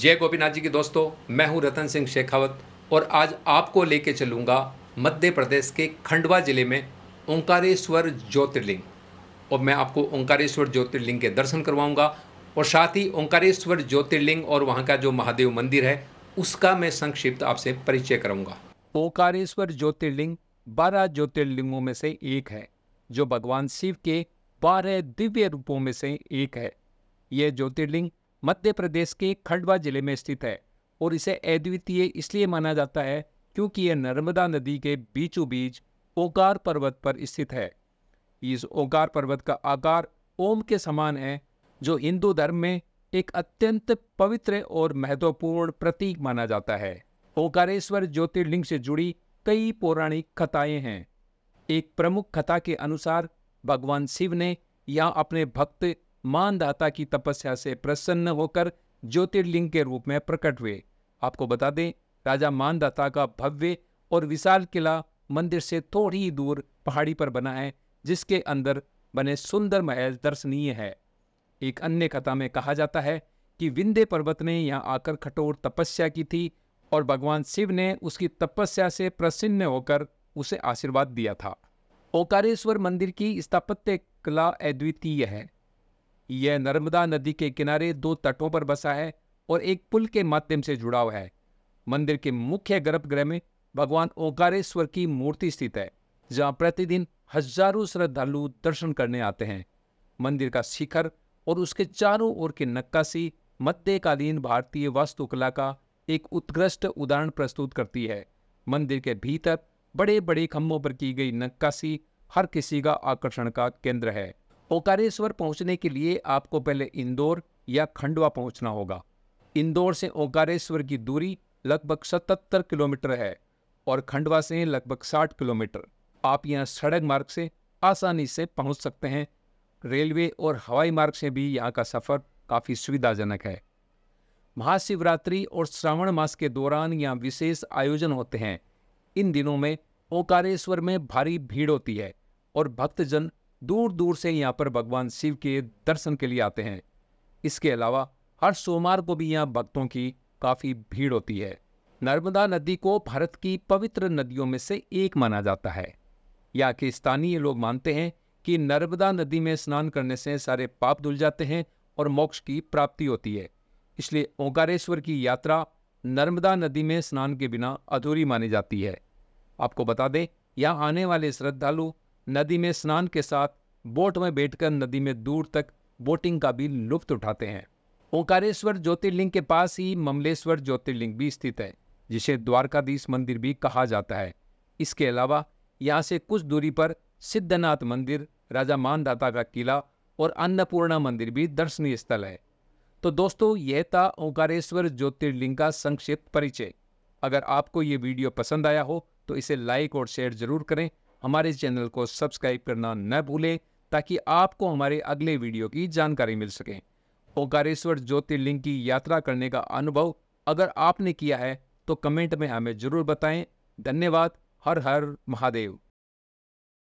जय गोपीनाथ जी की दोस्तों, मैं हूं रतन सिंह शेखावत और आज आपको लेके चलूँगा मध्य प्रदेश के खंडवा ज़िले में ओंकारेश्वर ज्योतिर्लिंग और मैं आपको ओंकारेश्वर ज्योतिर्लिंग के दर्शन करवाऊँगा और साथ ही ओंकारेश्वर ज्योतिर्लिंग और वहाँ का जो महादेव मंदिर है उसका मैं संक्षिप्त आपसे परिचय कराऊँगा। ओंकारेश्वर ज्योतिर्लिंग 12 ज्योतिर्लिंगों में से एक है जो भगवान शिव के 12 दिव्य रूपों में से एक है। यह ज्योतिर्लिंग मध्य प्रदेश के खंडवा जिले में स्थित है और इसे अद्वितीय इसलिए माना जाता है क्योंकि यह नर्मदा नदी के बीचों बीच ओकार पर्वत पर स्थित है। इस ओकार पर्वत का आकार ओम के समान है जो हिंदू धर्म में एक अत्यंत पवित्र और महत्वपूर्ण प्रतीक माना जाता है। ओंकारेश्वर ज्योतिर्लिंग से जुड़ी कई पौराणिक कथाएं हैं। एक प्रमुख कथा के अनुसार भगवान शिव ने यहाँ अपने भक्त मांधाता की तपस्या से प्रसन्न होकर ज्योतिर्लिंग के रूप में प्रकट हुए। आपको बता दें, राजा मांधाता का भव्य और विशाल किला मंदिर से थोड़ी ही दूर पहाड़ी पर बना है, जिसके अंदर बने सुंदर महल दर्शनीय है। एक अन्य कथा में कहा जाता है कि विंदे पर्वत ने यहाँ आकर कठोर तपस्या की थी और भगवान शिव ने उसकी तपस्या से प्रसन्न होकर उसे आशीर्वाद दिया था। ओंकारेश्वर मंदिर की स्थापत्य कला अद्वितीय है। यह नर्मदा नदी के किनारे दो तटों पर बसा है और एक पुल के माध्यम से जुड़ा हुआ है। मंदिर के मुख्य गर्भगृह में भगवान ओंकारेश्वर की मूर्ति स्थित है, जहां प्रतिदिन हजारों श्रद्धालु दर्शन करने आते हैं। मंदिर का शिखर और उसके चारों ओर की नक्काशी मध्यकालीन भारतीय वास्तुकला का एक उत्कृष्ट उदाहरण प्रस्तुत करती है। मंदिर के भीतर बड़े बड़े खम्भों पर की गई नक्काशी हर किसी का आकर्षण का केंद्र है। ओंकारेश्वर पहुंचने के लिए आपको पहले इंदौर या खंडवा पहुंचना होगा। इंदौर से ओंकारेश्वर की दूरी लगभग 77 किलोमीटर है और खंडवा से लगभग 60 किलोमीटर। आप यहां सड़क मार्ग से आसानी से पहुंच सकते हैं। रेलवे और हवाई मार्ग से भी यहां का सफ़र काफ़ी सुविधाजनक है। महाशिवरात्रि और श्रावण मास के दौरान यहाँ विशेष आयोजन होते हैं। इन दिनों में ओंकारेश्वर में भारी भीड़ होती है और भक्तजन दूर दूर से यहाँ पर भगवान शिव के दर्शन के लिए आते हैं। इसके अलावा हर सोमवार को भी यहाँ भक्तों की काफ़ी भीड़ होती है। नर्मदा नदी को भारत की पवित्र नदियों में से एक माना जाता है। यहाँ के स्थानीय लोग मानते हैं कि नर्मदा नदी में स्नान करने से सारे पाप धुल जाते हैं और मोक्ष की प्राप्ति होती है। इसलिए ओंकारेश्वर की यात्रा नर्मदा नदी में स्नान के बिना अधूरी मानी जाती है। आपको बता दें, यहाँ आने वाले श्रद्धालु नदी में स्नान के साथ बोट में बैठकर नदी में दूर तक बोटिंग का भी लुत्फ उठाते हैं। ओंकारेश्वर ज्योतिर्लिंग के पास ही ममलेश्वर ज्योतिर्लिंग भी स्थित है, जिसे द्वारकाधीश मंदिर भी कहा जाता है। इसके अलावा यहाँ से कुछ दूरी पर सिद्धनाथ मंदिर, राजा मांधाता का किला और अन्नपूर्णा मंदिर भी दर्शनीय स्थल है। तो दोस्तों, यह था ओंकारेश्वर ज्योतिर्लिंग का संक्षिप्त परिचय। अगर आपको ये वीडियो पसंद आया हो तो इसे लाइक और शेयर जरूर करें। हमारे चैनल को सब्सक्राइब करना न भूलें ताकि आपको हमारे अगले वीडियो की जानकारी मिल सके। ओंकारेश्वर ज्योतिर्लिंग की यात्रा करने का अनुभव अगर आपने किया है तो कमेंट में हमें जरूर बताएं। धन्यवाद। हर हर महादेव।